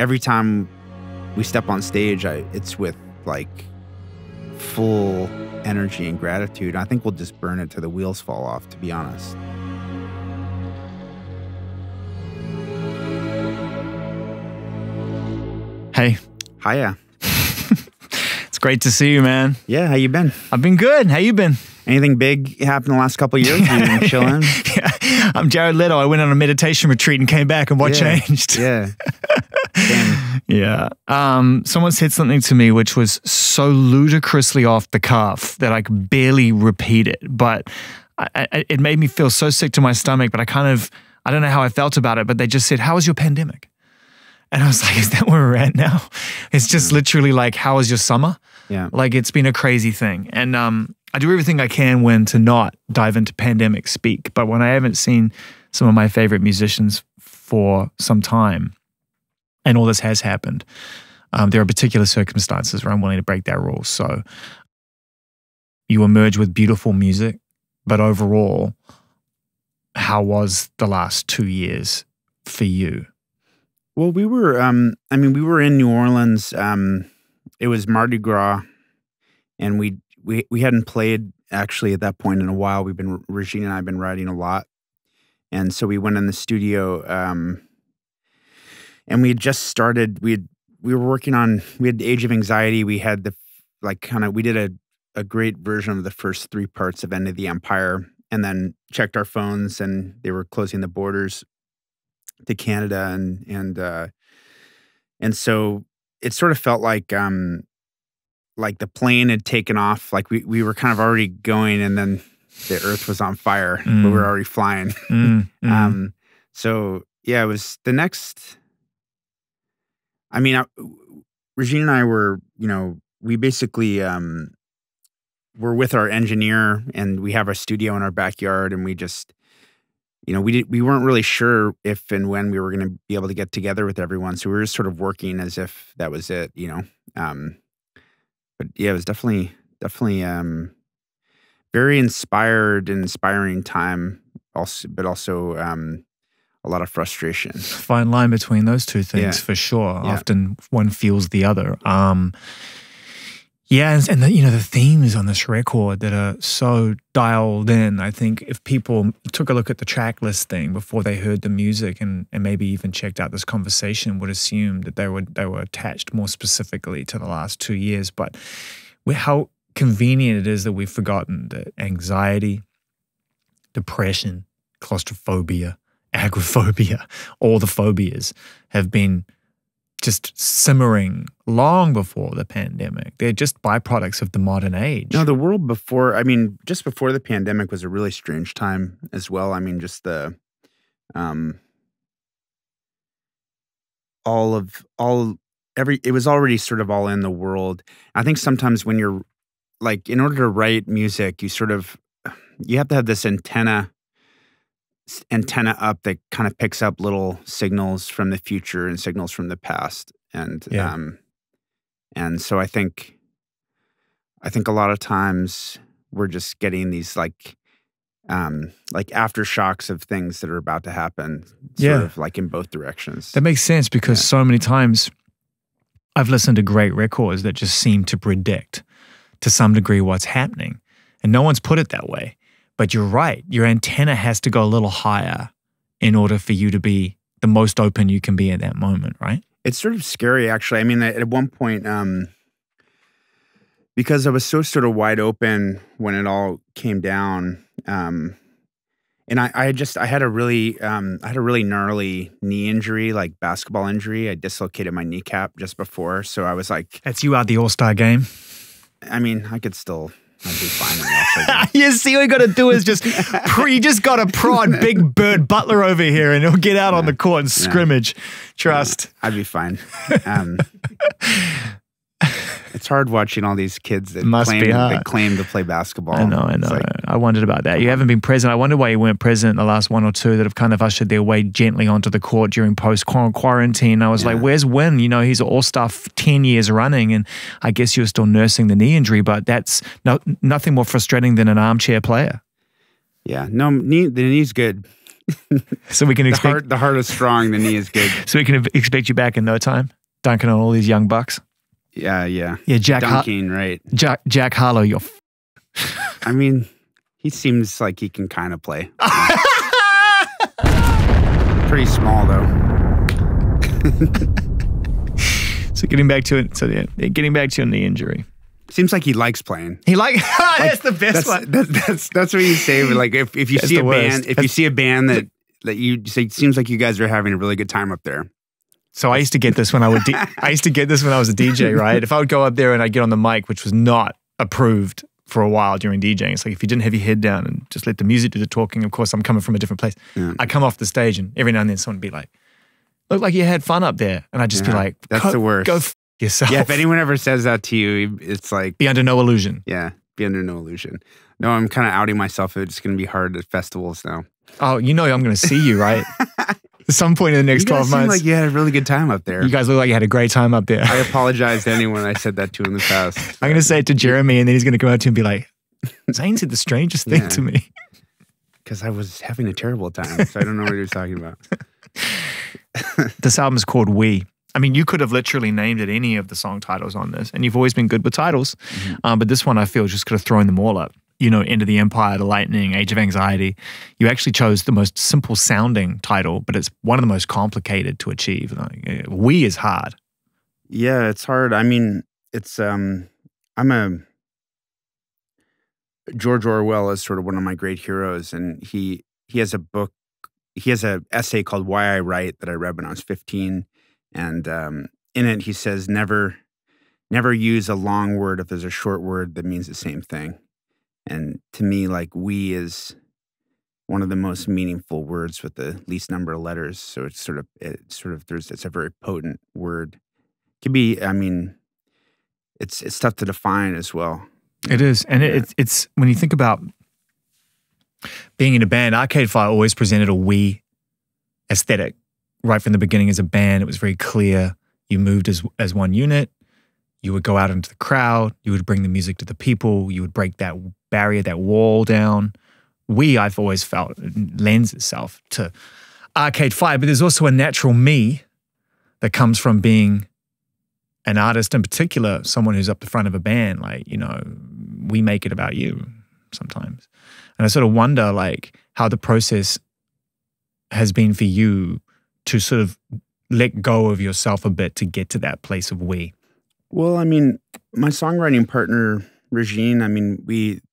every time we step on stage, it's with like full energy and gratitude. I think we'll just burn it till the wheels fall off, to be honest. Hey. Hiya. It's great to see you, man. Yeah, how you been? I've been good. How you been? Anything big happened the last couple of years? You've been chilling? Yeah. I'm Jared Leto. I went on a meditation retreat and came back, and what changed? Yeah. Yeah. Someone said something to me which was so ludicrously off the cuff that I could barely repeat it, but it made me feel so sick to my stomach, but I don't know how I felt about it, but they just said, how was your pandemic? And I was like, is that where we're at now? It's just literally like, how was your summer? Yeah. Like, it's been a crazy thing. And I do everything I can when to not dive into pandemic speak, but when I haven't seen some of my favorite musicians for some time, and all this has happened, there are particular circumstances where I'm willing to break that rule. So you emerge with beautiful music, but overall, how was the last 2 years for you? Well, we were, I mean, we were in New Orleans. It was Mardi Gras, and we hadn't played actually at that point in a while. We've been, Régine and I have been writing a lot. And so we went in the studio, and we had just started, we were working on, we had Age of Anxiety. We had the, like, kind of, we did a great version of the first 3 parts of End of the Empire, and then checked our phones, and they were closing the borders to Canada. And so it sort of felt like the plane had taken off. Like we were kind of already going, and then the earth was on fire, but we were already flying. So yeah, it was the next, I mean, Régine and I were, you know, we basically were with our engineer, and we have our studio in our backyard, and we just, you know, we weren't really sure if and when we were going to be able to get together with everyone. So we were just sort of working as if that was it, you know. But yeah, it was definitely very inspired and inspiring time, also, but also a lot of frustration. Fine line between those two things, for sure. Yeah. Often one feels the other. Yeah, and the, you know, the themes on this record that are so dialed in. I think if people took a look at the track listing before they heard the music, and maybe even checked out this conversation, would assume that they were attached more specifically to the last 2 years. But how convenient it is that we've forgotten that anxiety, depression, claustrophobia, agoraphobia, all the phobias have been just simmering long before the pandemic. They're just byproducts of the modern age. No, the world before, I mean, just before the pandemic was a really strange time as well. I mean, just the, it was already sort of all in the world. I think sometimes when you're, like, in order to write music, you have to have this antenna up that kind of picks up little signals from the future and signals from the past, and so I think a lot of times we're just getting these like aftershocks of things that are about to happen, sort of like in both directions. That makes sense, because so many times I've listened to great records that just seem to predict to some degree what's happening, and no one's put it that way. But you're right. Your antenna has to go a little higher in order for you to be the most open you can be at that moment, right? It's sort of scary, actually. I mean, at one point, because I was so sort of wide open when it all came down, and I had a really, gnarly knee injury, like basketball injury. I dislocated my kneecap just before, so I was like, "That's you out the All-Star game." I mean, I could still. I'd be fine. You see, all you got to do is just got to prod Big Bird Butler over here, and he'll get out on the court and scrimmage. Trust. I'd be fine. It's hard watching all these kids that claim to play basketball. I know, I know. Like, I wondered about that. You haven't been present. I wonder why you weren't present in the last one or two that have kind of ushered their way gently onto the court during post-quarantine. I was like, where's Win? You know, he's an all-star 10 years running, and I guess you're still nursing the knee injury, but that's nothing more frustrating than an armchair player. Yeah, no, the knee's good. So we can expect the heart is strong, the knee is good. So we can expect you back in no time, dunking on all these young bucks. Yeah, yeah, yeah. Jack Harlow, you're. I mean, he seems like he can kind of play. Pretty small though. So getting back to it, so yeah, getting back to the injury. Seems like he likes playing. He likes that's the best one. That's what you say. But like if you see a band, if you see a band that you say it seems like you guys are having a really good time up there. So I used to get this when I would I was a DJ, right? If I would go up there and I'd get on the mic, which was not approved for a while during DJing. It's like if you didn't have your head down and just let the music do the talking, of course I'm coming from a different place. Yeah. I come off the stage and every now and then someone would be like, "Look like you had fun up there." And I'd just be like, "That's the worst. Go f yourself." Yeah, if anyone ever says that to you, it's like be under no illusion. Yeah, be under no illusion. No, I'm kind of outing myself. It's going to be hard at festivals now. Oh, you know I'm going to see you, right? At some point in the next 12 months. You guys seem like you had a really good time up there. You guys look like you had a great time up there. I apologize to anyone I said that to in the past. I'm going to say it to Jeremy, and then he's going to come out to him and be like, "Zane said the strangest thing to me." Because I was having a terrible time, so I don't know what you're talking about. This album is called We. I mean, you could have literally named it any of the song titles on this, and you've always been good with titles, but this one I feel just could have thrown them all up. You know, End of the Empire, to Lightning, Age of Anxiety. You actually chose the most simple sounding title, but it's one of the most complicated to achieve. Like, We is hard. Yeah, it's hard. I mean, it's, I'm a, George Orwell is sort of one of my great heroes, and he has a book. He has an essay called Why I Write that I read when I was 15. And in it, he says, never use a long word if there's a short word that means the same thing. And to me, like, we is one of the most meaningful words with the least number of letters. So it's a very potent word. It can be, I mean, it's tough to define as well. It is. And it's when you think about being in a band, Arcade Fire always presented a we aesthetic right from the beginning as a band. It was very clear. You moved as one unit. You would go out into the crowd. You would bring the music to the people. You would break that barrier, that wall down. We, I've always felt, lends itself to Arcade Fire. But there's also a natural me that comes from being an artist, in particular, someone who's up the front of a band. Like, you know, we make it about you sometimes. And I sort of wonder like how the process has been for you to sort of let go of yourself a bit to get to that place of we. Well, I mean, my songwriting partner, Régine, I mean, we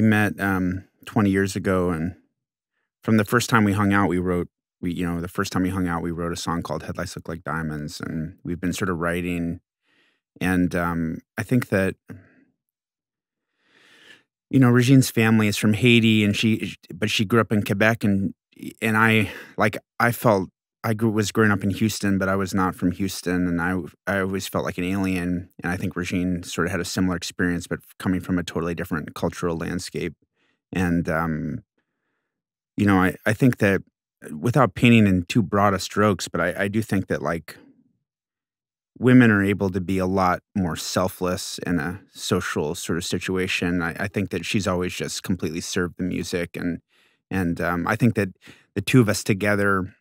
met 20 years ago, and from the first time we hung out, we wrote a song called Headlights Look Like Diamonds, and we've been sort of writing. And I think that, you know, Régine's family is from Haiti, and she grew up in Quebec, and I was growing up in Houston, but I was not from Houston, and I always felt like an alien. And I think Régine sort of had a similar experience, but coming from a totally different cultural landscape. And you know, I think that without painting in too broad a strokes, but I do think that like women are able to be a lot more selfless in a social sort of situation. I think that she's always just completely served the music. And I think that the two of us together,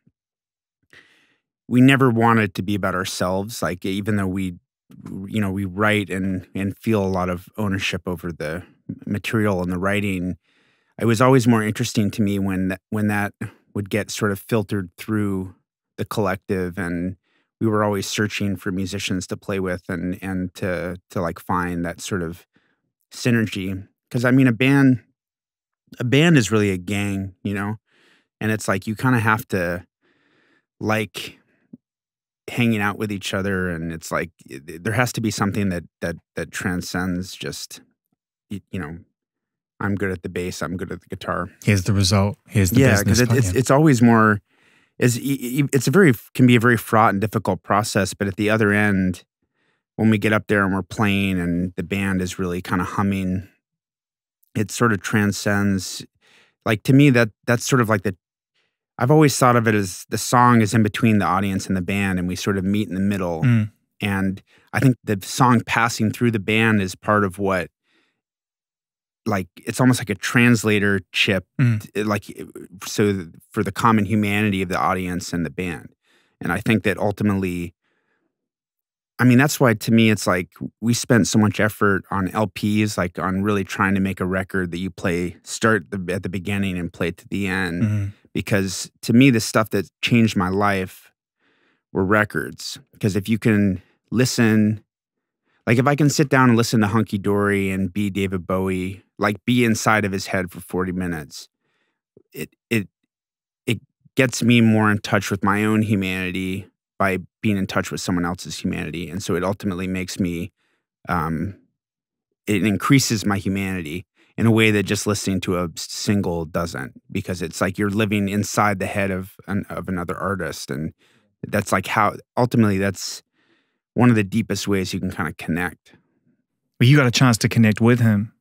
we never wanted it to be about ourselves. Like, even though we, you know, we write and feel a lot of ownership over the material and the writing, it was always more interesting to me when that would get sort of filtered through the collective. And we were always searching for musicians to play with and to like find that sort of synergy. Because I mean, a band is really a gang, you know, and it's like you kind of have to like hanging out with each other, and it's like there has to be something that transcends just, you know, I'm good at the bass, I'm good at the guitar. Here's the result. Here's the business. Yeah, because it's always more. It can be a very fraught and difficult process, but at the other end, when we get up there and we're playing and the band is really kind of humming, it sort of transcends. Like, to me, that's sort of like I've always thought of it as the song is in between the audience and the band, and we sort of meet in the middle. Mm. And I think the song passing through the band is part of what like it's almost like a translator chip, like so for the common humanity of the audience and the band. And I think that ultimately, I mean, that's why to me it's like we spent so much effort on LPs, like on really trying to make a record that you play, start at the beginning and play to the end. Because to me, the stuff that changed my life were records. Because if you can listen, like if I can sit down and listen to Hunky Dory and be David Bowie, like be inside of his head for 40 minutes, it gets me more in touch with my own humanity by being in touch with someone else's humanity. And so it ultimately makes me, it increases my humanity in a way that just listening to a single doesn't, because it's like you're living inside the head of another artist. And that's like how, ultimately that's one of the deepest ways you can kind of connect. Well, you got a chance to connect with him.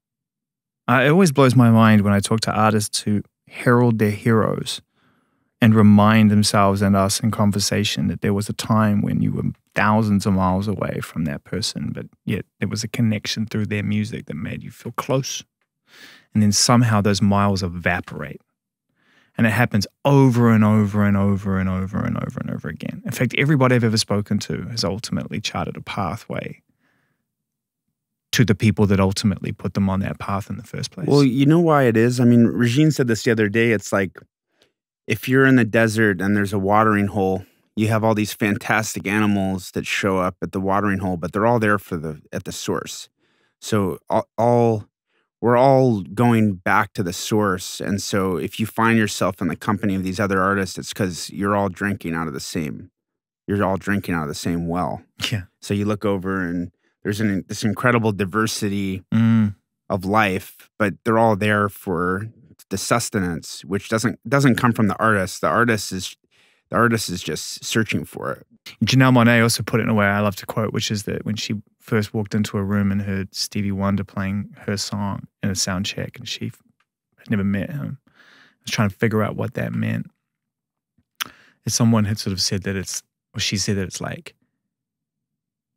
It always blows my mind when I talk to artists who herald their heroes and remind themselves and us in conversation that there was a time when you were thousands of miles away from that person, but yet there was a connection through their music that made you feel close. And then somehow those miles evaporate. And it happens over and over and over and over and over and over again. In fact, everybody I've ever spoken to has ultimately charted a pathway to the people that ultimately put them on that path in the first place. Well, you know why it is? I mean, Régine said this the other day. It's like, if you're in the desert and there's a watering hole, you have all these fantastic animals that show up at the watering hole, but they're all there for at the source. So we're all going back to the source. And so if you find yourself in the company of these other artists, it's because you're all drinking out of the same well. Yeah. So you look over and there's this incredible diversity of life, but they're all there for the sustenance, which doesn't come from the artist. The artist is just searching for it. Janelle Monáe also put it in a way I love to quote, which is that when she first walked into a room and heard Stevie Wonder playing her song in a sound check, and she had never met him, I was trying to figure out what that meant. And someone had sort of said that it's, or she said that it's like,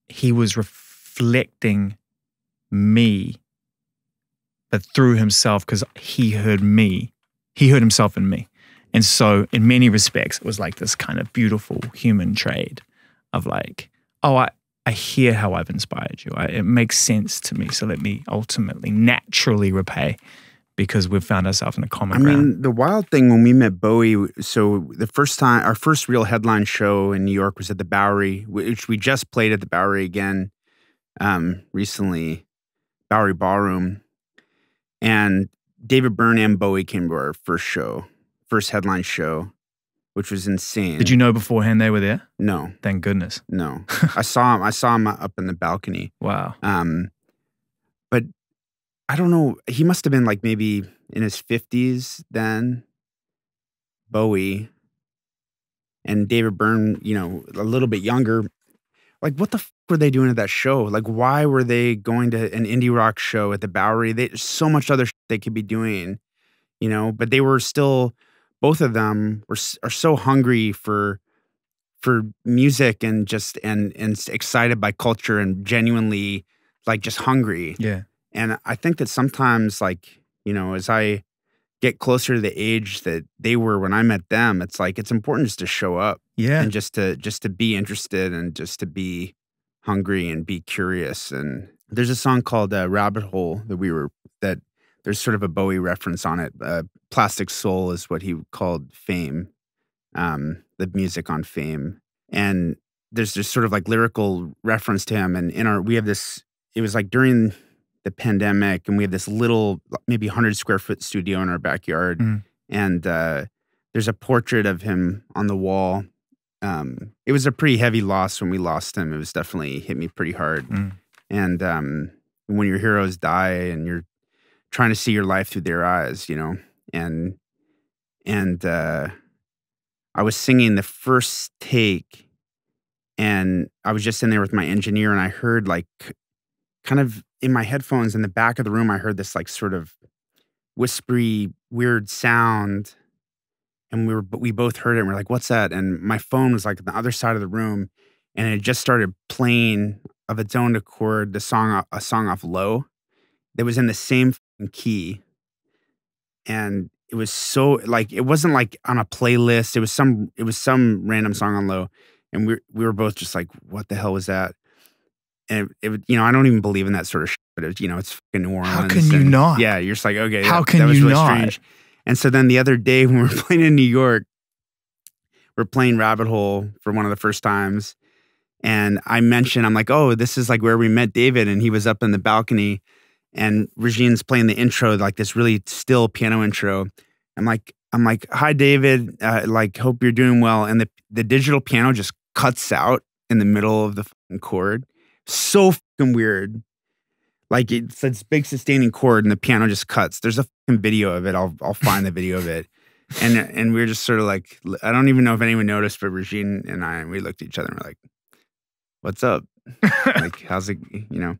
he was reflecting me, but through himself, because he heard me. He heard himself in me. And so in many respects, it was like this kind of beautiful human trade of like, oh, I hear how I've inspired you. It makes sense to me. So let me ultimately naturally repay, because we've found ourselves in a common ground. I mean, the wild thing when we met Bowie, so the first time, our first real headline show in New York was at the Bowery, which we just played at the Bowery again recently, Bowery Ballroom. And David Byrne and Bowie came to our first headline show, which was insane. Did you know beforehand they were there? No. Thank goodness. No. I saw him up in the balcony. Wow. But I don't know. He must have been like maybe in his 50s then, Bowie. And David Byrne, you know, a little bit younger. Like, what the f were they doing at that show? Like, why were they going to an indie rock show at the Bowery? There's so much other shit they could be doing, you know? But they were still, both of them are so hungry for music and just, and excited by culture and genuinely, like, just hungry. Yeah. And I think that sometimes, like, you know, as I get closer to the age that they were when I met them, it's like, it's important just to show up. Yeah. And just to be interested and just to be hungry and be curious. And there's a song called Rabbit Hole that there's sort of a Bowie reference on it. Plastic Soul is what he called Fame, the music on Fame. And there's this sort of like lyrical reference to him. And we have this, it was like during the pandemic, and we have this little, maybe 100-square-foot studio in our backyard. And there's a portrait of him on the wall. It was a pretty heavy loss when we lost him. It was definitely hit me pretty hard. And when your heroes die and you're trying to see your life through their eyes, you know, and I was singing the first take, and I was just in there with my engineer, and I heard like kind of in my headphones in the back of the room, I heard this like sort of whispery, weird sound. And we both heard it, and we're like, what's that? And my phone was like on the other side of the room, and it just started playing of its own accord, a song off Low that was in the same and key. And it was so, like, it wasn't like on a playlist. It was some random song on Low. And we were both just like, what the hell was that? And it you know, I don't even believe in that sort of shit, but it, you know, it's fucking New Orleans. How can you not? Yeah, you're just like, okay, that was really strange. And so then the other day when we were playing in New York, we're playing Rabbit Hole for one of the first times. And I mentioned, I'm like, oh, this is like where we met David. And he was up in the balcony and Régine's playing the intro, like this really still piano intro. I'm like, hi, David. Like, hope you're doing well. And the digital piano just cuts out in the middle of the fucking chord. So fucking weird. Like, it's this big sustaining chord and the piano just cuts. There's a fucking video of it. I'll find the video of it. And we were just sort of like, I don't even know if anyone noticed, but Régine and I, we looked at each other and we're like, what's up? Like, how's it, you know?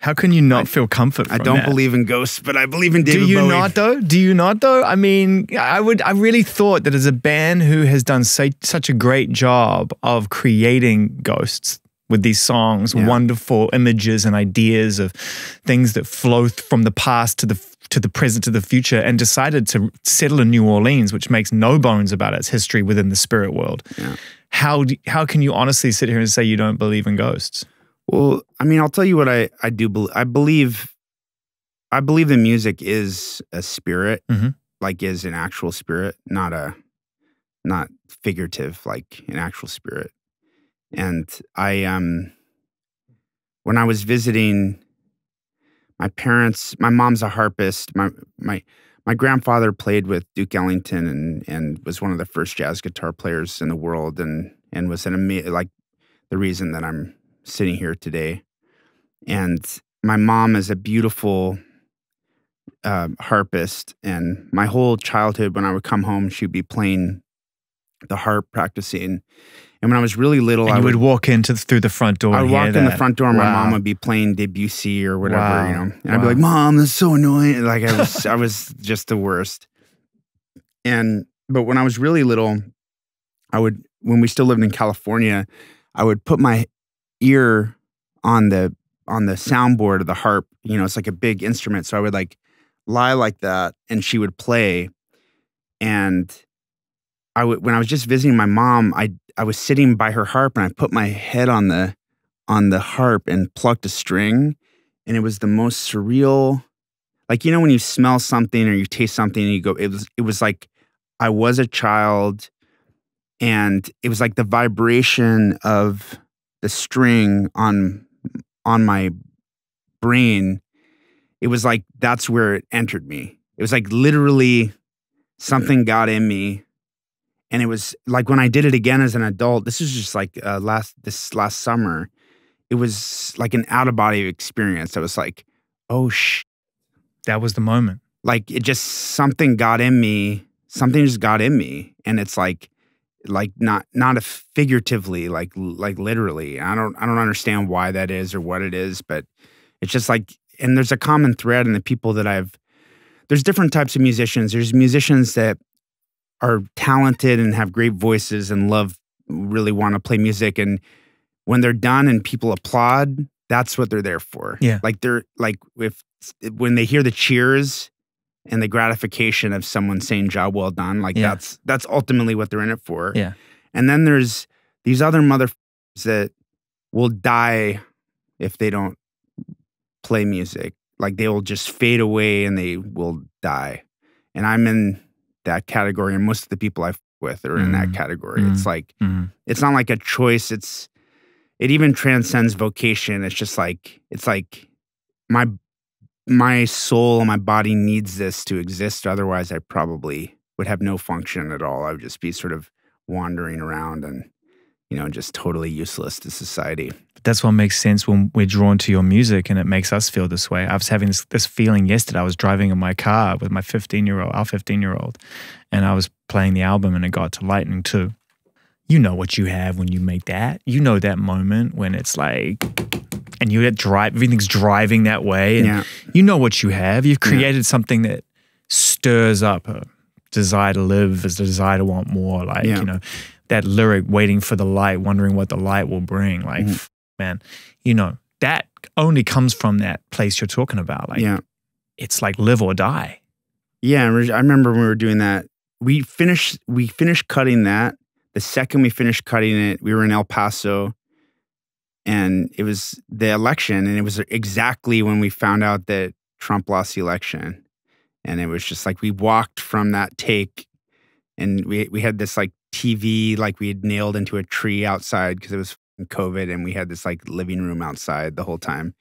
How can you not feel comfort from that? I don't believe in ghosts, but I believe in David Bowie. Do you not, though? Do you not, though? I mean, I really thought that as a band who has done such a great job of creating ghosts with these songs, yeah, wonderful images and ideas of things that flow from the past to the present, to the future, and decided to settle in New Orleans, which makes no bones about its history within the spirit world. Yeah. How can you honestly sit here and say you don't believe in ghosts? Well, I mean, I'll tell you what I do believe. I believe the music is a spirit, mm-hmm, like is an actual spirit, not figurative, like an actual spirit. And I, when I was visiting my parents, my mom's a harpist. My grandfather played with Duke Ellington and was one of the first jazz guitar players in the world, and was an amazing, like the reason that I'm sitting here today. And my mom is a beautiful harpist, and my whole childhood when I would come home, she'd be playing the harp, practicing. And when I was really little, and I would walk through the front door. I would walk in the front door, and wow, my mom would be playing Debussy or whatever, wow, you know. And wow, I'd be like, "Mom, that's so annoying." Like I was just the worst. But when I was really little, when we still lived in California, I would put my ear on the soundboard of the harp. You know, it's like a big instrument, so I would like lie like that, and she would play. And when I was just visiting my mom, I was sitting by her harp, and I put my head on the harp and plucked a string, and it was the most surreal. Like, you know, when you smell something or you taste something and you go, it was like I was a child, and it was like the vibration of the string on my brain. It was like that's where it entered me. It was like literally something got in me. And it was like when I did it again as an adult, this is just like this last summer, it was like an out-of-body experience. I was like, oh, that was the moment. Like it just, something got in me. Something just got in me. And it's like not figuratively, like literally. I don't understand why that is or what it is, but it's just like, and there's a common thread in the people that there's different types of musicians. There's musicians that are talented and have great voices and really want to play music. And when they're done and people applaud, that's what they're there for. Yeah. Like when they hear the cheers and the gratification of someone saying job well done, like yeah, that's ultimately what they're in it for. Yeah. And then there's these other motherfuckers that will die if they don't play music. Like they will just fade away and they will die. And I'm in that category, and most of the people I f with are in that category. It's like, it's not like a choice. It even transcends vocation. It's just like, it's like my soul and my body needs this to exist. Otherwise, I probably would have no function at all. I would just be sort of wandering around and, you know, just totally useless to society. But that's what makes sense when we're drawn to your music, and it makes us feel this way. I was having this feeling yesterday. I was driving in my car with our 15-year-old, and I was playing the album, and it got to Lightning too. You know what you have when you make that. You know that moment when it's like, and you everything's driving that way, and yeah, you know what you have. You've created something that stirs up a desire to live, as a desire to want more. Like you know, that lyric, waiting for the light, wondering what the light will bring. Like, man, you know, that only comes from that place you're talking about. Like, it's like live or die. Yeah, I remember when we were doing that. We finished cutting that. The second we finished cutting it, we were in El Paso, and it was the election, and it was exactly when we found out that Trump lost the election. And it was just like we walked from that take, and we had this like TV like we had nailed into a tree outside because it was COVID, and we had this like living room outside the whole time.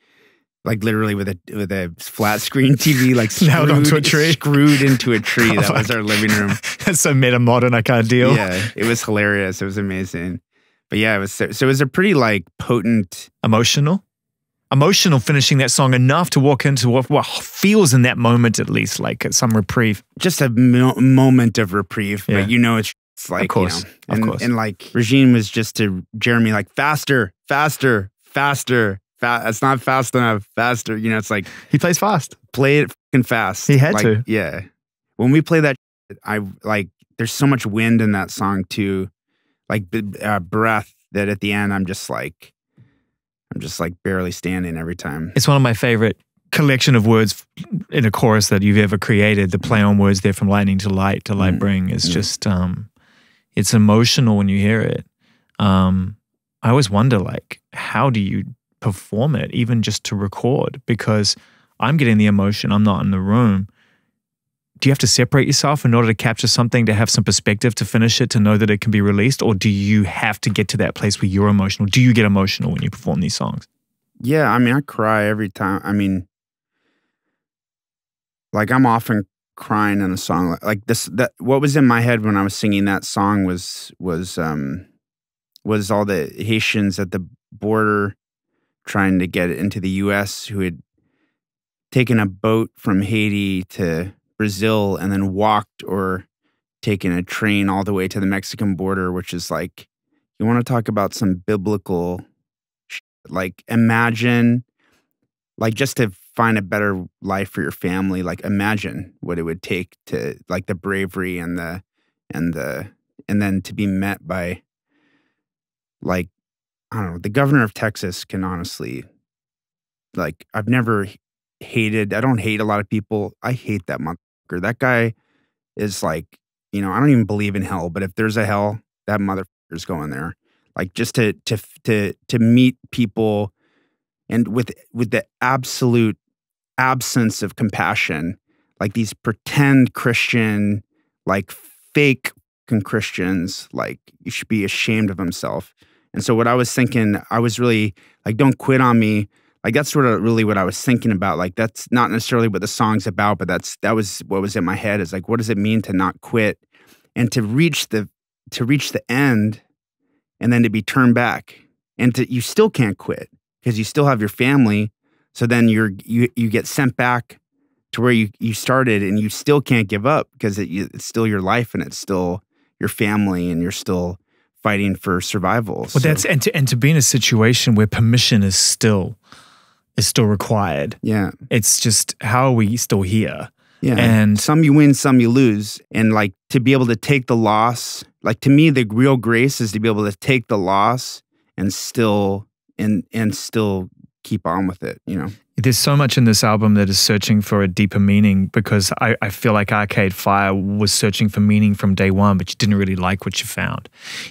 Like literally with a flat screen TV, like nailed onto a tree, screwed into a tree. Oh, that was our living room. That's so meta modern. I can't deal. Yeah, it was hilarious. It was amazing. But yeah, it was so it was a pretty like potent, emotional finishing that song, enough to walk into what feels in that moment at least like some reprieve, just a moment of reprieve. Yeah. But you know it's like, of course, you know, of course. And like Régine was just to Jeremy like faster, faster, faster. It's not fast enough. Faster, you know. It's like he plays fast. Play it fucking fast. He had like, to. Yeah. When we play that, I like. There's so much wind in that song too, like breath. That at the end, I'm just like barely standing every time. It's one of my favorite collection of words in a chorus that you've ever created. The play on words there from lightning to light bring is just. It's emotional when you hear it. I always wonder like, how do you perform it, even just to record, because I'm getting the emotion, I'm not in the room. Do you have to separate yourself in order to capture something, to have some perspective, to finish it, to know that it can be released? Or do you have to get to that place where you're emotional? Do you get emotional when you perform these songs? Yeah, I mean, I cry every time. I mean, like I'm often crying in a song. Like this, that what was in my head when I was singing that song was all the Haitians at the border trying to get into the U.S. who had taken a boat from Haiti to Brazil and then walked or taken a train all the way to the Mexican border, which is like, you want to talk about some biblical shit. Like imagine, like just to find a better life for your family, like imagine what it would take to like the bravery and then to be met by like, I don't know, the governor of Texas can honestly, like, I've never hated, I don't hate a lot of people. I hate that motherfucker. That guy is like, you know, I don't even believe in hell, but if there's a hell, that motherfucker's going there. Like, just to meet people and with the absolute absence of compassion, like these pretend Christian, like fake Christians, like you should be ashamed of himself. And so what I was thinking, I was really like, don't quit on me. Like that's sort of really what I was thinking about. Like that's not necessarily what the song's about, but that was what was in my head is like, what does it mean to not quit and to reach the end and then to be turned back and you still can't quit because you still have your family. So then you get sent back to where you started and you still can't give up because it's still your life and it's still your family and you're still fighting for survival. Well, so that's and to be in a situation where permission is still required. Yeah, it's just how are we still here? Yeah, and some you win, some you lose, and like to be able to take the loss. Like to me, the real grace is to be able to take the loss and still keep on with it. You know, there's so much in this album that is searching for a deeper meaning because I feel like Arcade Fire was searching for meaning from day one, but you didn't really like what you found.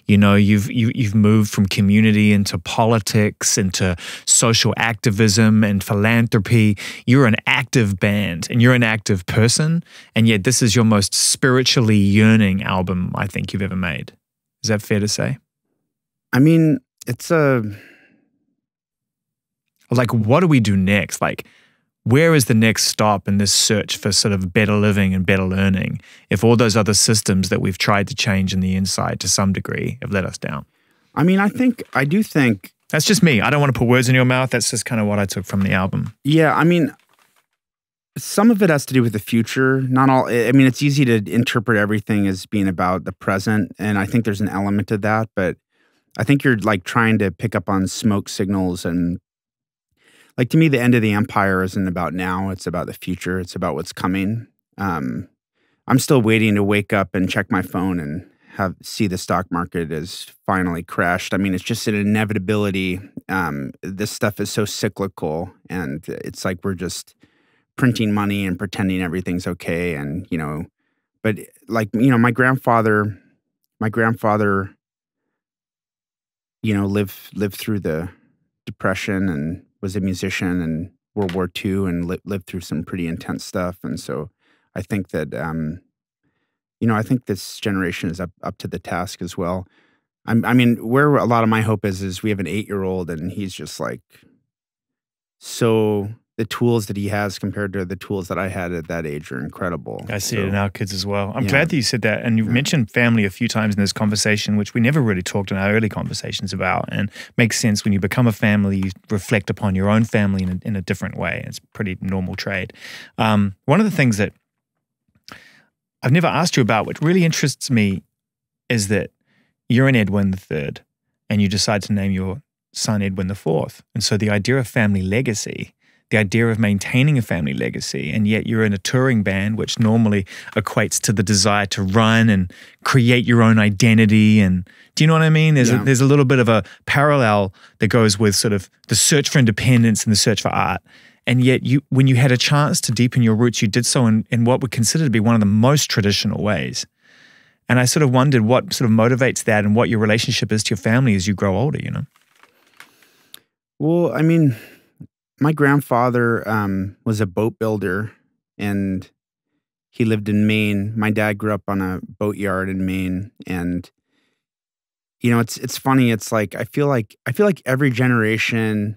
You know, you've moved from community into politics, into social activism and philanthropy. You're an active band and you're an active person, and yet this is your most spiritually yearning album I think you've ever made. Is that fair to say? I mean, it's a. Like, what do we do next? Like, where is the next stop in this search for sort of better living and better learning if all those other systems that we've tried to change in the inside to some degree have let us down? I mean, I do think... That's just me. I don't want to put words in your mouth. That's just kind of what I took from the album. Yeah, I mean, some of it has to do with the future. Not all... I mean, it's easy to interpret everything as being about the present, and I think there's an element of that, but I think you're, like, trying to pick up on smoke signals and... Like, to me, the end of the empire isn't about now. It's about the future. It's about what's coming. I'm still waiting to wake up and check my phone and see the stock market has finally crashed. I mean, it's just an inevitability. This stuff is so cyclical, and it's like printing money and pretending everything's okay. And, you know, but like, you know, my grandfather, you know, lived through the Depression and was a musician and World War II and lived through some pretty intense stuff. And so I think that, you know, I think this generation is up to the task as well. I mean, where a lot of my hope is we have an 8-year-old and he's just like, so the tools that he has compared to the tools that I had at that age are incredible. I see it in our kids as well. I'm glad that you said that. And you mentioned family a few times in this conversation, which we never really talked in our early conversations about, and makes sense. When you become a family, you reflect upon your own family in a different way. It's pretty normal trade. One of the things that I've never asked you about, which really interests me, is that you're an Edwin III and you decide to name your son Edwin IV. And so the idea of family legacy, the idea of maintaining a family legacy, and yet you're in a touring band, which normally equates to the desire to run and create your own identity. And do you know what I mean? There's a little bit of a parallel that goes with sort of the search for independence and the search for art. And yet you, when you had a chance to deepen your roots, you did so in what we consider to be one of the most traditional ways. And I sort of wondered what sort of motivates that and what your relationship is to your family as you grow older, you know? Well, I mean, my grandfather was a boat builder and he lived in Maine. My dad grew up on a boatyard in Maine. And, you know, it's funny. It's like, I feel like every generation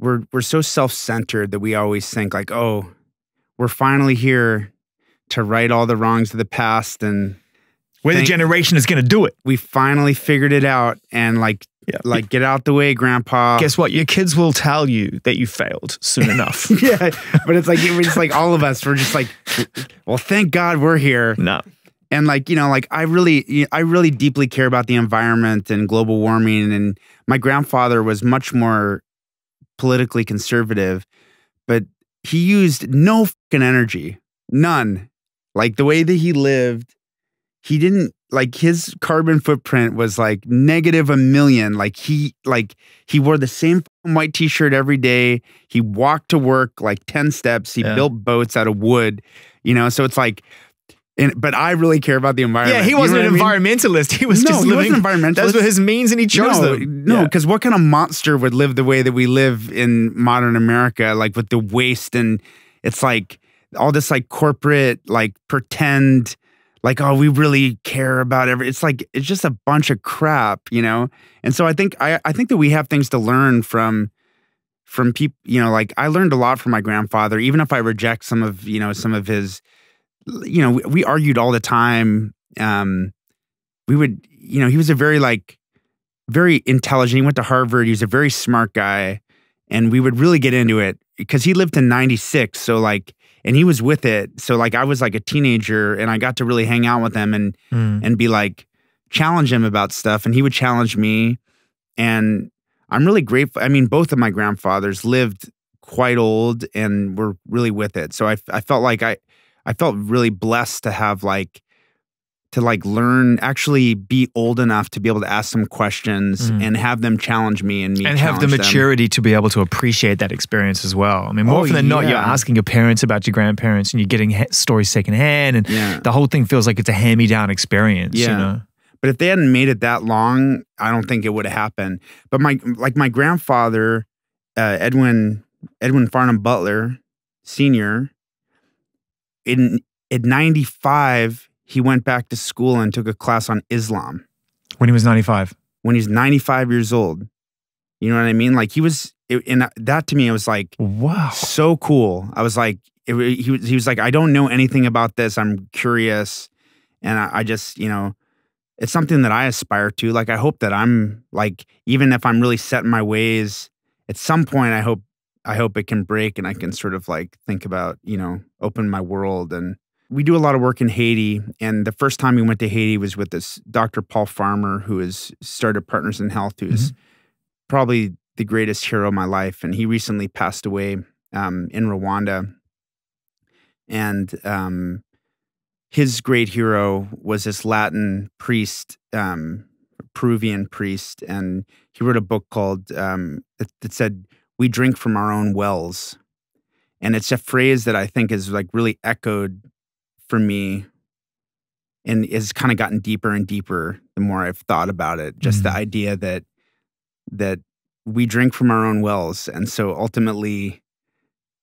we're so self-centered that we always think like, oh, we're finally here to right all the wrongs of the past. And we're the generation is going to do it. We finally figured it out. And like, like, get out the way, Grandpa. Guess what? Your kids will tell you that you failed soon enough. Yeah, but it's like all of us, we're just like, well, thank God we're here. No. And like, you know, like I really deeply care about the environment and global warming. And my grandfather was much more politically conservative, but he used no fucking energy, none. Like the way that he lived, he didn't, like his carbon footprint was like -1,000,000. Like he wore the same white t-shirt every day. He walked to work like 10 steps. He built boats out of wood, you know? So it's like, but I really care about the environment. Yeah, he wasn't an environmentalist. He was just living. He wasn't an environmentalist. Those were his means and he chose them. No, because what kind of monster would live the way that we live in modern America, like with the waste and it's like all this like corporate, like pretend, like, oh, we really care about every, it's like, it's just a bunch of crap, you know? And so I think that we have things to learn from people, you know, like I learned a lot from my grandfather, even if I reject some of, you know, some of his, you know, we argued all the time. We would, you know, he was a very like, very intelligent. He went to Harvard. He was a very smart guy. And we would really get into it because he lived to 96. So like, and he was with it. So like I was like a teenager and I got to really hang out with him and be like, challenge him about stuff. And he would challenge me. And I'm really grateful. I mean, both of my grandfathers lived quite old and were really with it. So I felt like I felt really blessed to have like, to like learn, actually be old enough to be able to ask some questions and have them challenge me and me and have the maturity to be able to appreciate that experience as well. I mean, more often than not, you're asking your parents about your grandparents and you're getting stories secondhand and the whole thing feels like it's a hand-me-down experience, you know? But if they hadn't made it that long, I don't think it would have happened. But my grandfather, Edwin Farnham Butler, Sr., at 95, he went back to school and took a class on Islam. When he was 95? When he's 95 years old. You know what I mean? Like he was, and that to me, it was like, wow, so cool. I was like, he was like, I don't know anything about this. I'm curious. And I just, you know, it's something that I aspire to. Like I hope that I'm like, even if I'm really set in my ways, at some point I hope it can break and I can sort of like think about, you know, open my world. And we do a lot of work in Haiti, and the first time we went to Haiti was with this Dr. Paul Farmer, who has started Partners in Health, who's probably the greatest hero of my life. And he recently passed away in Rwanda. And his great hero was this Latin priest, Peruvian priest, and he wrote a book called, that said, "We drink from our own wells." And it's a phrase that I think is like really echoed for me and has kind of gotten deeper and deeper the more I've thought about it. Just the idea that we drink from our own wells. And so ultimately,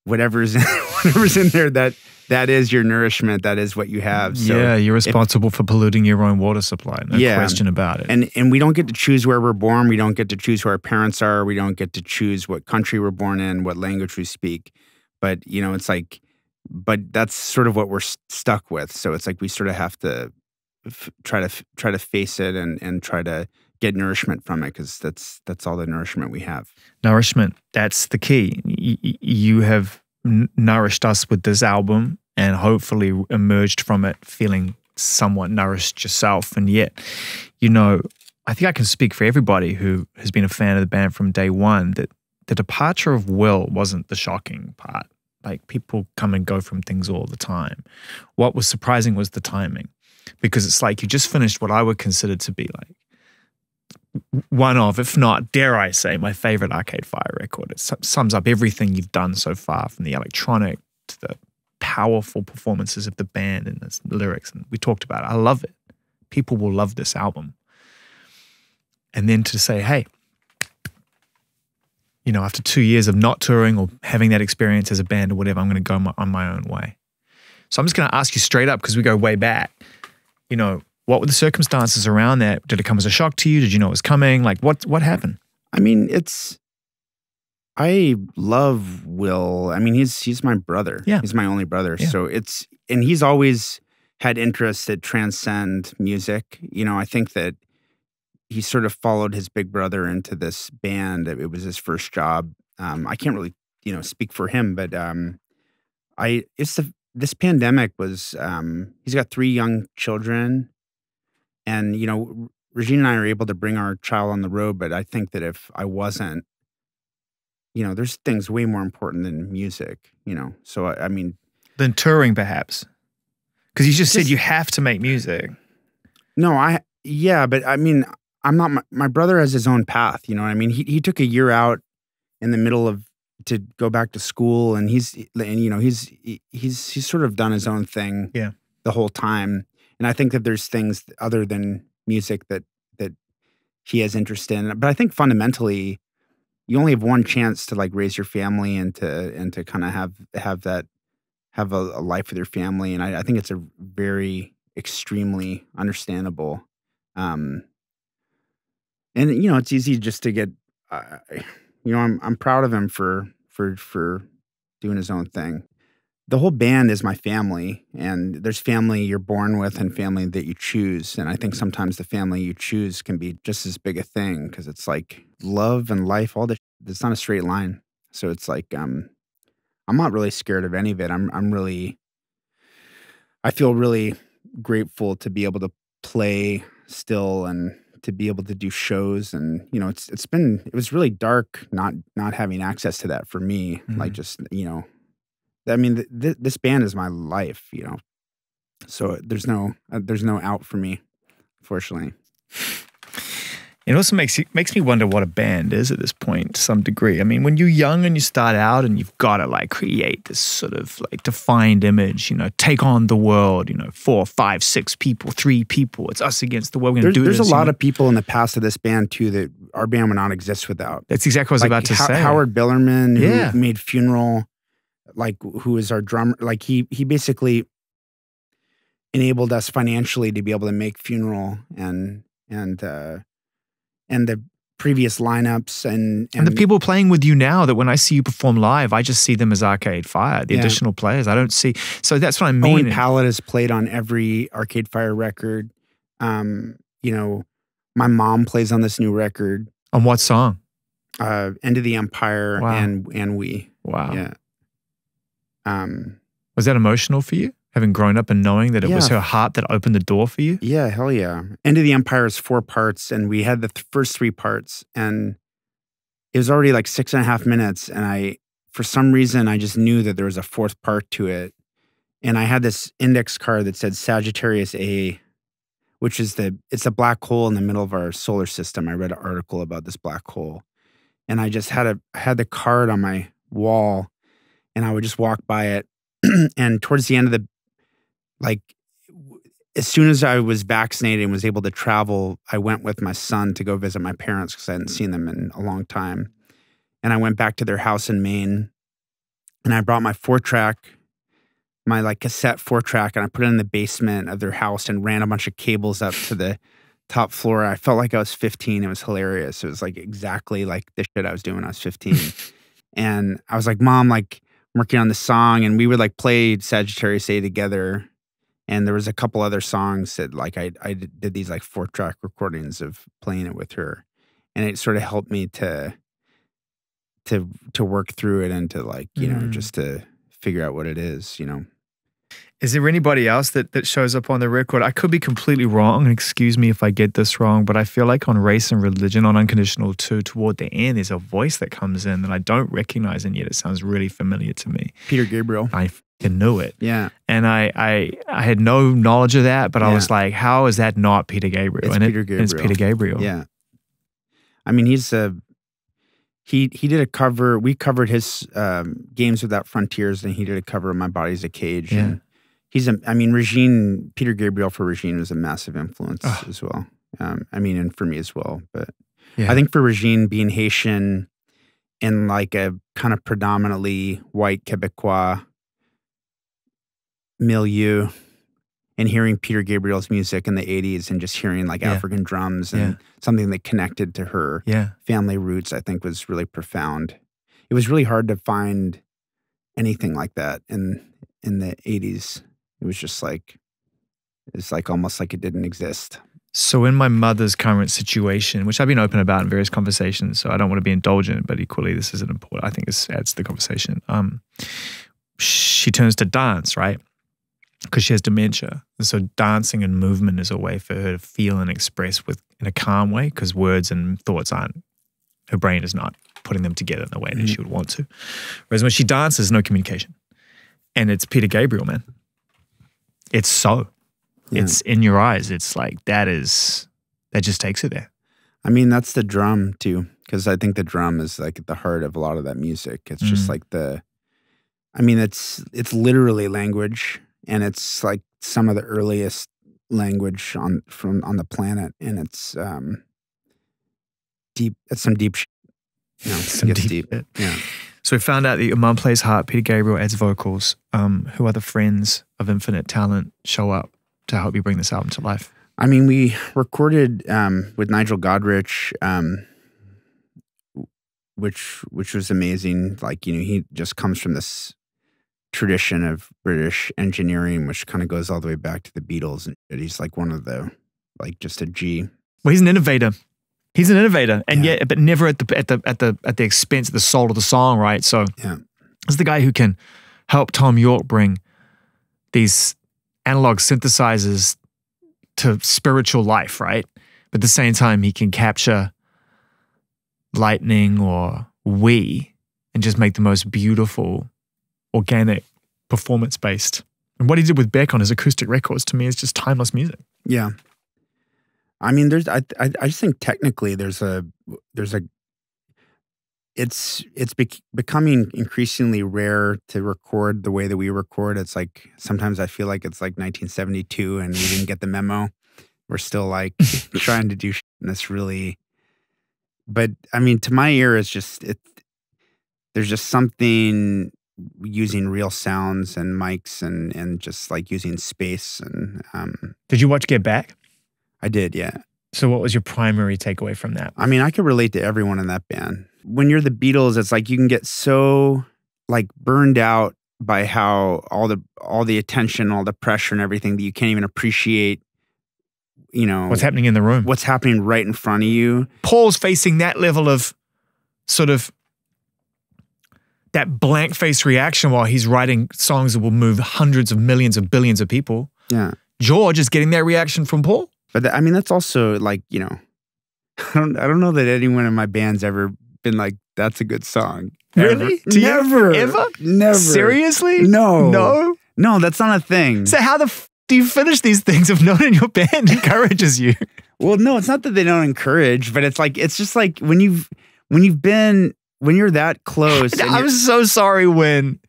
whatever's in there, that is your nourishment. That is what you have. So yeah, you're responsible for polluting your own water supply. No question about it. And we don't get to choose where we're born. We don't get to choose who our parents are. We don't get to choose what country we're born in, what language we speak. But, you know, it's like, but that's sort of what we're stuck with. So it's like we sort of have to try to face it and try to get nourishment from it, because that's all the nourishment we have. Nourishment, that's the key. You have nourished us with this album and hopefully emerged from it feeling somewhat nourished yourself. And yet, you know, I think I can speak for everybody who has been a fan of the band from day one that the departure of Will wasn't the shocking part. Like, people come and go from things all the time. What was surprising was the timing, because it's like you just finished what I would consider to be like one of, if not, dare I say, my favorite Arcade Fire record. It sums up everything you've done so far, from the electronic to the powerful performances of the band and the lyrics. And we talked about it. I love it. People will love this album. And then to say, hey, you know, after 2 years of not touring or having that experience as a band or whatever, I'm going to go on my own way. So I'm just going to ask you straight up, because we go way back, you know, what were the circumstances around that? Did it come as a shock to you? Did you know it was coming? Like, what happened? I mean, I love Will. I mean, he's my brother. Yeah. He's my only brother. Yeah. So and he's always had interests that transcend music. You know, I think that he sort of followed his big brother into this band. It was his first job. I can't really, you know, speak for him, but this pandemic was, he's got 3 young children, and, you know, Régine and I are able to bring our child on the road, but I think that if I wasn't, you know, there's things way more important than music, you know, so I mean. Than touring, perhaps. Because you just said you have to make music. No, yeah, but I mean, I'm not, my brother has his own path, you know what I mean? He took a year out in the middle of, to go back to school, and he's sort of done his own thing the whole time. And I think that there's things other than music that he has interest in. But I think fundamentally, you only have one chance to like raise your family and to kind of have a life with your family. And I think it's a very extremely understandable. And you know, it's easy just to get, you know, I'm proud of him for doing his own thing. The whole band is my family, and there's family you're born with and family that you choose. And I think sometimes the family you choose can be just as big a thing, because it's like love and life, all that. It's not a straight line. So it's like, I'm not really scared of any of it. I feel really grateful to be able to play still and to be able to do shows. And you know, it was really dark not having access to that for me. Like, just, you know, I mean, this band is my life, you know, so there's no out for me, fortunately. It also makes me wonder what a band is at this point to some degree. I mean, when you're young and you start out and you've got to like create this sort of like defined image, you know, take on the world, you know, 4, 5, 6 people, 3 people. It's us against the world. We're going to do this. There's a lot of people in the past of this band too that our band would not exist without. That's exactly what I was about to say. Howard Billerman, who made Funeral, like, who is our drummer. Like, he basically enabled us financially to be able to make Funeral and the previous lineups and the people playing with you now, that when I see you perform live, I just see them as Arcade Fire, the additional players. I don't see, so that's what I mean. Owen Pallett has played on every Arcade Fire record. You know, my mom plays on this new record. On what song? End of the Empire. Wow. and We. Wow. Yeah. Was that emotional for you? Having grown up and knowing that it was her heart that opened the door for you? Yeah, hell yeah. End of the Empire is 4 parts, and we had the first 3 parts, and it was already like 6.5 minutes, and for some reason, I just knew that there was a 4th part to it, and I had this index card that said Sagittarius A, which is it's a black hole in the middle of our solar system. I read an article about this black hole, and I just had the card on my wall. and I would just walk by it. And towards the end of the, like, as soon as I was vaccinated and was able to travel, I went with my son to go visit my parents because I hadn't seen them in a long time. And I went back to their house in Maine, and I brought my 4-track, my like cassette 4-track, and I put it in the basement of their house and ran a bunch of cables up to the top floor. I felt like I was 15. It was hilarious. It was like exactly like the shit I was doing when I was 15. And I was like, Mom, like, I'm working on this song. And we would like play Sagittarius Day together. And there was a couple other songs that like I did these like 4-track recordings of playing it with her. And it sort of helped me to work through it and to like, you know, just to figure out what it is, you know. Is there anybody else that shows up on the record? I could be completely wrong, and excuse me if I get this wrong, but I feel like on Race and Religion, on Unconditional 2, toward the end, there's a voice that comes in that I don't recognize, and yet it sounds really familiar to me. Peter Gabriel. I fucking knew it. Yeah. And I had no knowledge of that, but I was like, how is that not Peter Gabriel? It's Peter Gabriel. Yeah. I mean, he did a cover. We covered his Games Without Frontiers, and he did a cover of My Body's a Cage. Yeah. And, I mean, Régine, Peter Gabriel for Régine was a massive influence as well. I mean, and for me as well. But I think for Régine, being Haitian in like a kind of predominantly white Quebecois milieu, and hearing Peter Gabriel's music in the 80s and just hearing like African drums and something that connected to her family roots, I think was really profound. It was really hard to find anything like that in the 80s. It was just like, it's like almost like it didn't exist. So in my mother's current situation, which I've been open about in various conversations, so I don't want to be indulgent, but equally this is an important, I think this adds to the conversation. She turns to dance, right? Because she has dementia. And so dancing and movement is a way for her to feel and express in a calm way, because words and thoughts aren't, her brain is not putting them together in the way that she would want to. Whereas when she dances, no communication. And it's Peter Gabriel, man. It's it's in your eyes. It's like, that just takes it there. I mean, that's the drum too, because I think the drum is like at the heart of a lot of that music. It's just like I mean, it's literally language, and it's like some of the earliest language on the planet, and it's deep. It's some deep, you know, it gets deep. Yeah. So we found out that your mum plays harp, Peter Gabriel adds vocals. Who other friends of infinite talent show up to help you bring this album to life? I mean, we recorded with Nigel Godrich, which was amazing. Like, you know, he just comes from this tradition of British engineering, which kind of goes all the way back to the Beatles. And he's like one of the, like, just a G. Well, he's an innovator. He's an innovator, and yet, but never at the expense of the soul of the song, right? So, it's the guy who can help Tom York bring these analog synthesizers to spiritual life, right? But at the same time, he can capture Lightning or WE and just make the most beautiful, organic, performance-based. And what he did with Beck on his acoustic records, to me, is just timeless music. Yeah. I mean, I just think technically it's becoming increasingly rare to record the way that we record. It's like, sometimes I feel like it's like 1972 and we didn't get the memo. We're still like trying to do shit in this really, but I mean, to my ear, it's just, there's just something using real sounds and mics and just like using space and, Did you watch Get Back? I did, yeah. So what was your primary takeaway from that? I mean, I could relate to everyone in that band. When you're the Beatles, it's like you can get so like burned out by how all the attention, all the pressure and everything, that you can't even appreciate, you know, what's happening in the room. What's happening right in front of you. Paul's facing that level of sort of that blank face reaction while he's writing songs that will move hundreds of millions of billions of people. Yeah. George is getting that reaction from Paul. But I mean, that's also like, you know, I don't know that anyone in my band's ever been like, that's a good song. Really? Never. Ever? Never. Seriously? No. No? No, that's not a thing. So how the f do you finish these things if no one in your band encourages you? Well, no, it's not that they don't encourage, but it's like, it's just like when you're that close. I'm so sorry when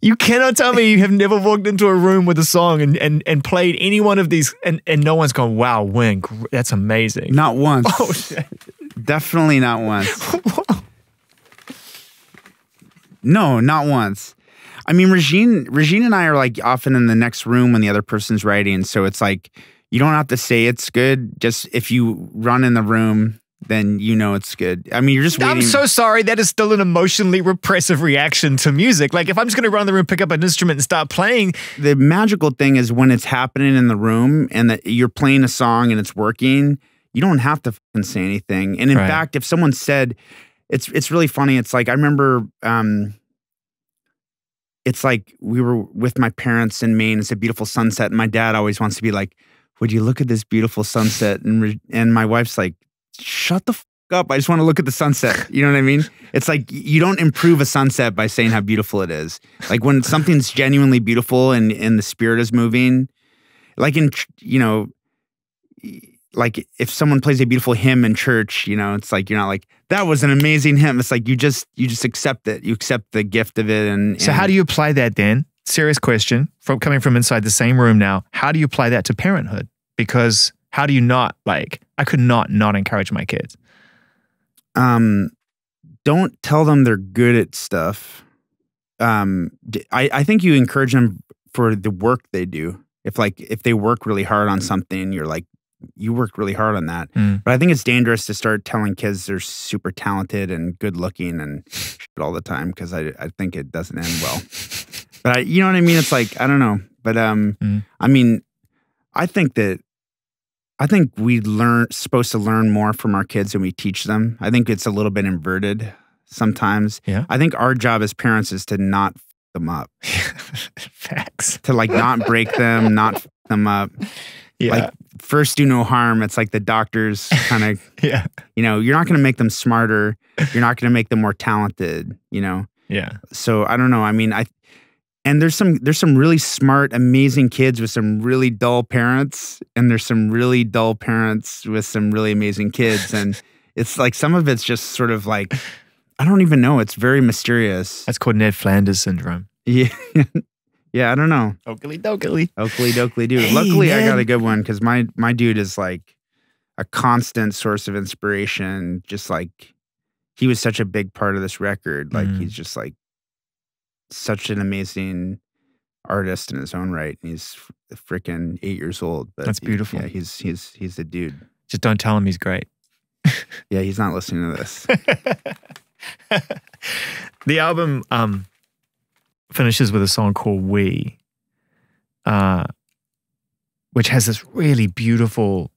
You cannot tell me you have never walked into a room with a song and played any one of these and no one's gone, wow, Win, that's amazing. Not once. Oh, shit. Definitely not once. No, not once. I mean, Régine and I are like often in the next room when the other person's writing. So it's like, you don't have to say it's good. Just if you run in the room, then you know it's good. I mean, you're just waiting. I'm so sorry. That is still an emotionally repressive reaction to music. Like, if I'm just going to run in the room, pick up an instrument and start playing. The magical thing is when it's happening in the room and that you're playing a song and it's working, you don't have to fucking say anything. And in fact, if someone said, it's really funny. It's like, I remember, it's like we were with my parents in Maine. It's a beautiful sunset. And my dad always wants to be like, would you look at this beautiful sunset? And my wife's like, shut the f up. I just want to look at the sunset. You know what I mean? It's like you don't improve a sunset by saying how beautiful it is. Like when something's genuinely beautiful and the spirit is moving, like in, you know, like if someone plays a beautiful hymn in church, you know, it's like you're not like, that was an amazing hymn. It's like you just accept it. You accept the gift of it. And so how do you apply that then? Serious question from coming from inside the same room now. How do you apply that to parenthood? Because how do you not, like, I could not encourage my kids. Don't tell them they're good at stuff. I think you encourage them for the work they do. If they work really hard on something, you're like, you worked really hard on that. But I think it's dangerous to start telling kids they're super talented and good looking and shit all the time, because I think it doesn't end well. But you know what I mean? It's like, I don't know. But I mean, I think we supposed to learn more from our kids than we teach them. I think it's a little bit inverted sometimes. Yeah. I think our job as parents is to not f them up. Facts. To like not break them, not f them up. Yeah. Like first do no harm. It's like the doctors kind of, yeah. You know, you're not going to make them smarter. You're not going to make them more talented, you know? Yeah. So I don't know. I mean, and there's some really smart, amazing kids with some really dull parents, and there's some really dull parents with some really amazing kids. And it's like some of it's just sort of like, I don't even know. It's very mysterious. That's called Ned Flanders syndrome. Yeah. Yeah, I don't know. Oakley dokley. Oakley dokley dude. Hey, luckily, man. I got a good one because my dude is like a constant source of inspiration. Just like he was such a big part of this record. Like he's just like such an amazing artist in his own right. And he's freaking 8 years old. But that's beautiful. Yeah, he's the dude. Just don't tell him he's great. Yeah, he's not listening to this. The album finishes with a song called "We," which has this really beautiful,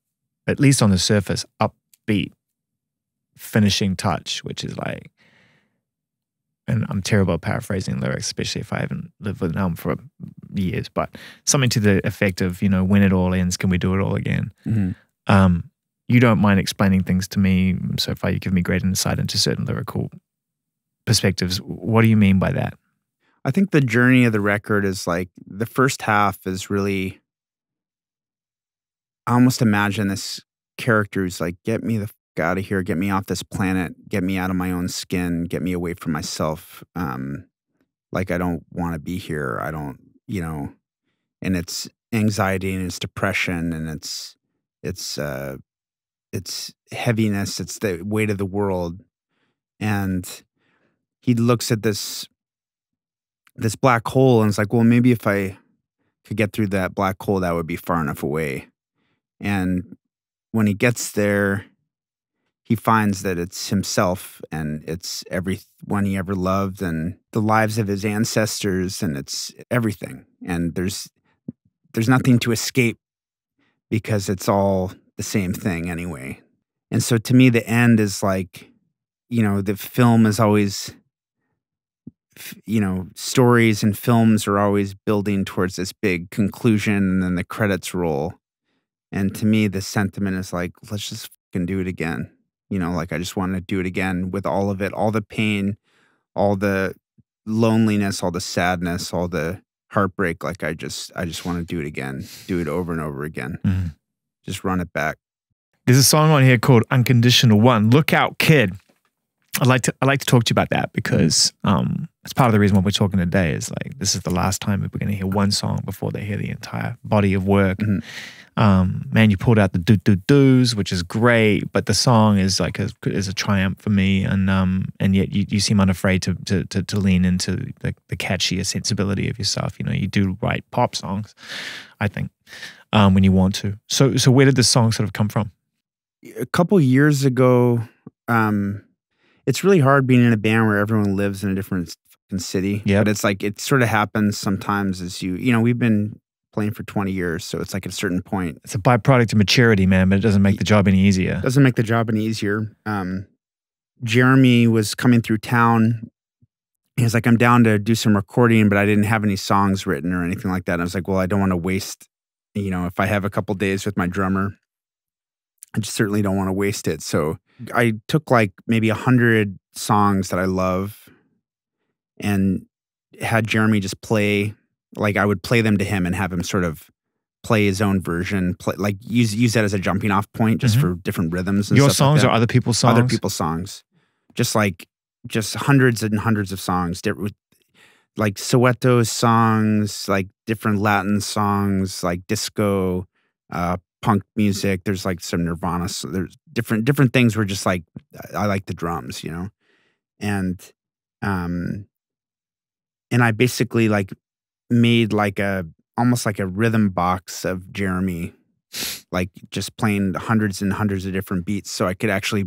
at least on the surface, upbeat finishing touch, which is like, and I'm terrible at paraphrasing lyrics, especially if I haven't lived with an album for years, but something to the effect of, you know, when it all ends, can we do it all again? You don't mind explaining things to me so far. You give me great insight into certain lyrical perspectives. What do you mean by that? I think the journey of the record is like the first half is really, I almost imagine this character who's like, get me the f out of here, get me off this planet, get me out of my own skin, get me away from myself. Like I don't want to be here. I don't, you know, and it's anxiety and it's depression and it's heaviness. It's the weight of the world. And he looks at this black hole and it's like, well, maybe if I could get through that black hole, that would be far enough away. And when he gets there, he finds that it's himself and it's everyone he ever loved and the lives of his ancestors and it's everything. And there's nothing to escape because it's all the same thing anyway. And so to me, the end is like, you know, the film is always, you know, stories and films are always building towards this big conclusion and then the credits roll. And to me, the sentiment is like, let's just fucking do it again. You know, like I just want to do it again with all of it, all the pain, all the loneliness, all the sadness, all the heartbreak. Like I just want to do it again, do it over and over again. Just run it back. There's a song on here called Unconditional One. Look out, kid. I'd like to talk to you about that because that's part of the reason why we're talking today is like this is the last time that we're going to hear one song before they hear the entire body of work. Mm-hmm. Man, you pulled out the do-do-dos, which is great, but the song is like a triumph for me, and yet you seem unafraid to lean into the catchier sensibility of yourself. You know, you do write pop songs, I think, when you want to. So where did this song sort of come from? A couple years ago, it's really hard being in a band where everyone lives in a different fucking city. Yeah, but it's like it sort of happens sometimes as you know we've been playing for 20 years, so it's like at a certain point. It's a byproduct of maturity, man, but it doesn't make the job any easier. Doesn't make the job any easier. Jeremy was coming through town. He was like, I'm down to do some recording, but I didn't have any songs written or anything like that. And I was like, well, I don't want to waste, you know, if I have a couple days with my drummer, I just certainly don't want to waste it. So I took like maybe 100 songs that I love and had Jeremy just play. Like I would play them to him and have him sort of play his own version, like use that as a jumping off point just for different rhythms and stuff like that. Your songs or other people's songs? Other people's songs. Just hundreds and hundreds of songs. Like Soweto songs, like different Latin songs, like disco, punk music. There's like some Nirvana. So there's different things where just like, I like the drums, you know? And I basically like, made like almost like a rhythm box of Jeremy, like just playing hundreds and hundreds of different beats. So I could actually,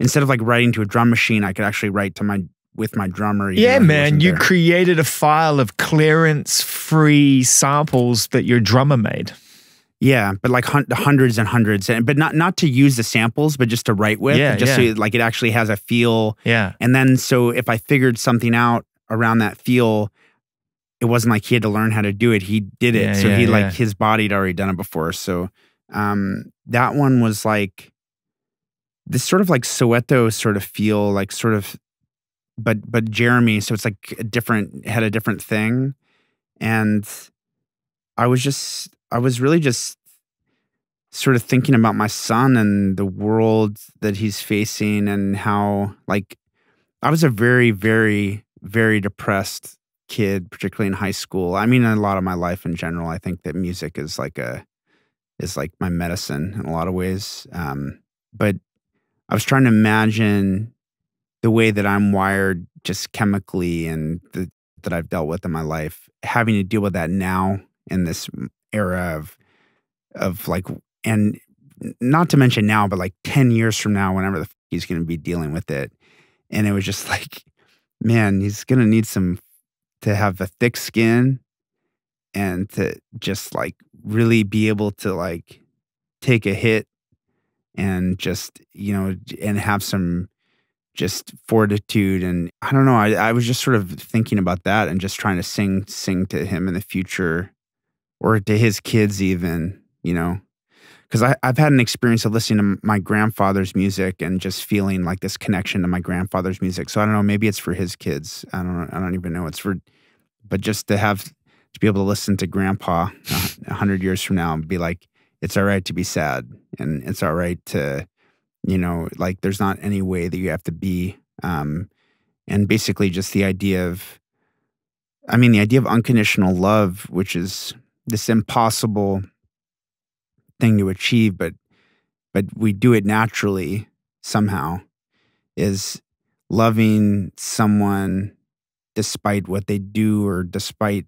instead of like writing to a drum machine, I could actually write to with my drummer. Yeah, man, you created a file of clearance-free samples that your drummer made. Yeah, but like hundreds and hundreds, but not to use the samples, but just to write with. Yeah, just so like it actually has a feel. Yeah, and then so if I figured something out around that feel. It wasn't like he had to learn how to do it. He did it. So his body had already done it before. So that one was like this sort of like Soweto sort of feel, like sort of, but Jeremy. So it's like had a different thing. And I was really just sort of thinking about my son and the world that he's facing and how like, I was a very, very, very depressed kid, particularly in high school. I mean, a lot of my life in general, I think that music is like my medicine in a lot of ways. But I was trying to imagine the way that I'm wired just chemically and that I've dealt with in my life, having to deal with that now in this era of like, and not to mention now, but like 10 years from now, whenever the f he's going to be dealing with it. And it was just like, man, he's going to need to have a thick skin and to just like really be able to like take a hit and just, you know, and have some just fortitude. And I don't know, I was just sort of thinking about that and just trying to sing to him in the future or to his kids even, you know, because I've had an experience of listening to my grandfather's music and just feeling like this connection to my grandfather's music. So I don't know, maybe it's for his kids. I don't even know. It's for, but just to be able to listen to grandpa 100 years from now and be like, it's all right to be sad. And it's all right to, you know, like there's not any way that you have to be. And basically just the idea of unconditional love, which is this impossible thing to achieve, but we do it naturally somehow, is loving someone despite what they do or despite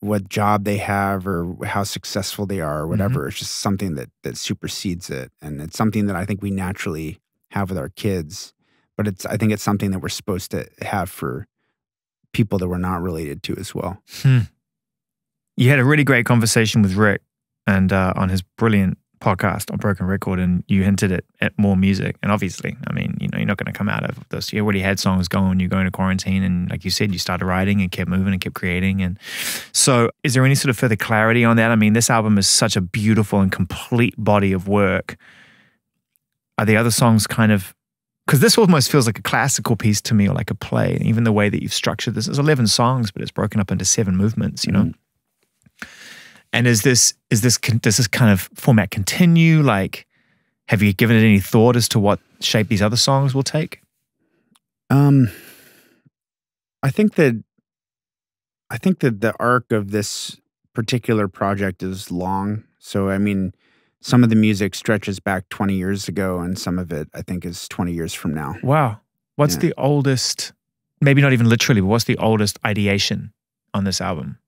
what job they have or how successful they are or whatever. It's just something that supersedes it, and it's something that I think we naturally have with our kids, but I think it's something that we're supposed to have for people that we're not related to as well. You had a really great conversation with Rick and on his brilliant podcast on Broken Record, and you hinted at more music. And obviously, I mean, you know, you're not going to come out of this. You already had songs going, you're going to quarantine, and like you said, you started writing and kept moving and kept creating. And so is there any sort of further clarity on that? I mean, this album is such a beautiful and complete body of work. Are the other songs kind of, because this almost feels like a classical piece to me, or like a play, and even the way that you've structured this. There's 11 songs, but it's broken up into 7 movements, you know? And does this kind of format continue? Like, have you given it any thought as to what shape these other songs will take? I think that the arc of this particular project is long. So, I mean, some of the music stretches back 20 years ago, and some of it, I think, is 20 years from now. Wow. What's the oldest, maybe not even literally, but what's the oldest ideation on this album?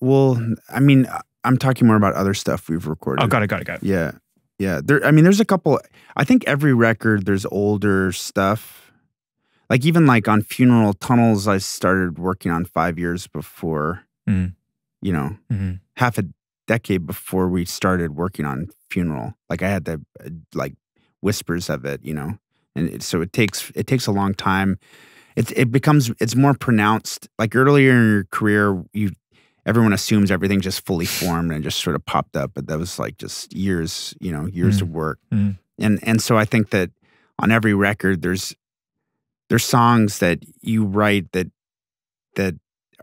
Well, I mean, I'm talking more about other stuff we've recorded. Oh, got it. Yeah. Yeah. I mean, there's a couple, I think every record there's older stuff. Like even like on Funeral, Tunnels, I started working on 5 years before, you know, half a decade before we started working on Funeral. Like I had the like whispers of it, you know, and so it takes a long time. It's more pronounced. Like earlier in your career, everyone assumes everything just fully formed and just sort of popped up, but that was like just years, you know, years of work. And so I think that on every record, there's songs that you write that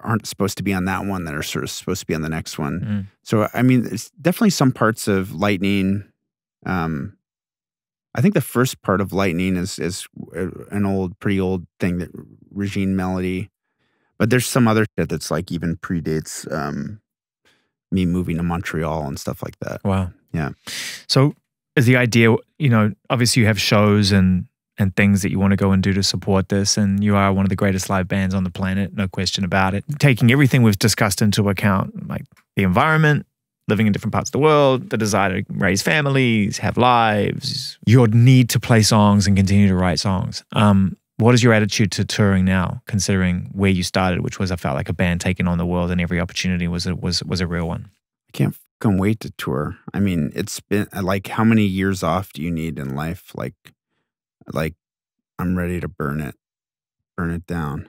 aren't supposed to be on that one that are sort of supposed to be on the next one. So, I mean, it's definitely some parts of Lightning. I think the first part of Lightning is an old, pretty old thing, that Régine melody. But there's some other shit that's like even predates me moving to Montreal and stuff like that. Wow. Yeah. So is the idea, you know, obviously you have shows and things that you want to go and do to support this, and you are one of the greatest live bands on the planet, no question about it. Taking everything we've discussed into account, like the environment, living in different parts of the world, the desire to raise families, have lives, your need to play songs and continue to write songs. What is your attitude to touring now, considering where you started, which was, I felt like a band taking on the world, and every opportunity was a real one? I can't fucking wait to tour. I mean, it's been like, how many years off do you need in life? Like I'm ready to burn it down.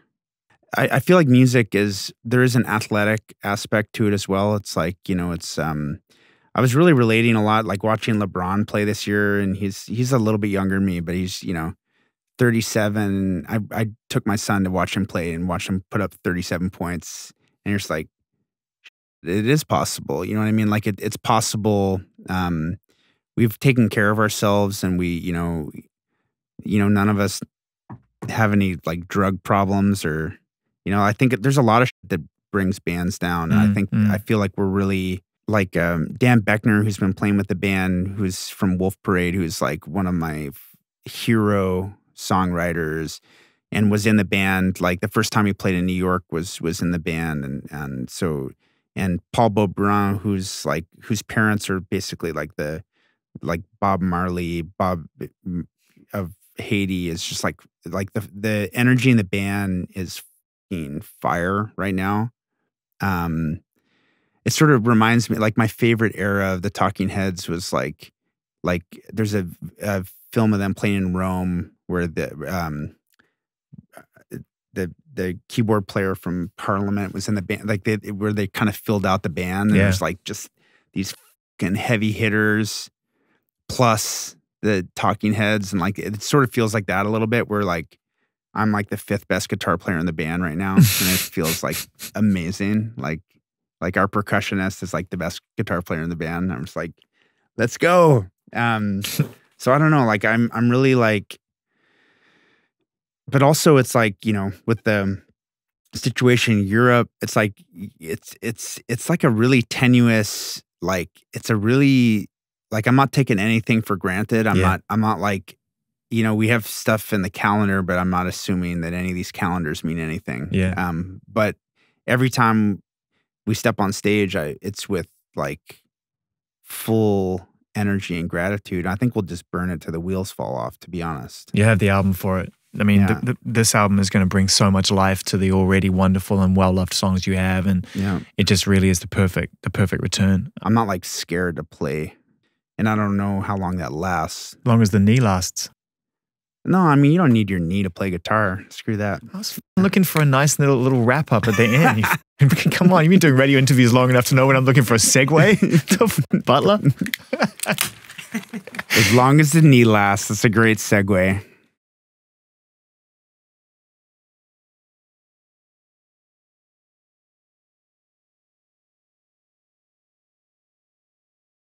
I feel like music there is an athletic aspect to it as well. It's like, you know, I was really relating a lot, like watching LeBron play this year, and he's a little bit younger than me, but he's, you know, 37. I took my son to watch him play and watch him put up 37 points. And you're just like, it is possible. You know what I mean? Like it's possible. We've taken care of ourselves, and we, you know, none of us have any like drug problems, or, you know, I think there's a lot of shit that brings bands down. And I feel like we're really like, Dan Beckner, who's been playing with the band, who's from Wolf Parade, who's like one of my hero songwriters, and was in the band. Like the first time he played in New York was in the band. And Paul Beaubrun, who's like, whose parents are basically like Bob Marley, Bob of Haiti, is just like the energy in the band is fire right now. It sort of reminds me, like my favorite era of the Talking Heads was like there's a film of them playing in Rome where the keyboard player from Parliament was in the band, where they kind of filled out the band, and there's like just these fucking heavy hitters plus the Talking Heads, and like it sort of feels like that a little bit, where like I'm like the fifth best guitar player in the band right now, and it feels like amazing. Like our percussionist is like the best guitar player in the band. I'm just like, let's go. So I don't know. Like I'm really like, but also it's like, you know, with the situation in Europe, it's like it's like a really tenuous, like it's a really like, I'm not taking anything for granted. I'm not like, you know, we have stuff in the calendar, but I'm not assuming that any of these calendars mean anything. But every time we step on stage, it's with like full energy and gratitude. I think we'll just burn it till the wheels fall off, to be honest. You have the album for it. I mean, this album is going to bring so much life to the already wonderful and well-loved songs you have. And it just really is the perfect return. I'm not like scared to play. And I don't know how long that lasts. As long as the knee lasts. No, I mean, you don't need your knee to play guitar. Screw that. I was looking for a nice little wrap up at the end. Come on, you've been doing radio interviews long enough to know when I'm looking for a segue to Butler. As long as the knee lasts, it's a great segue.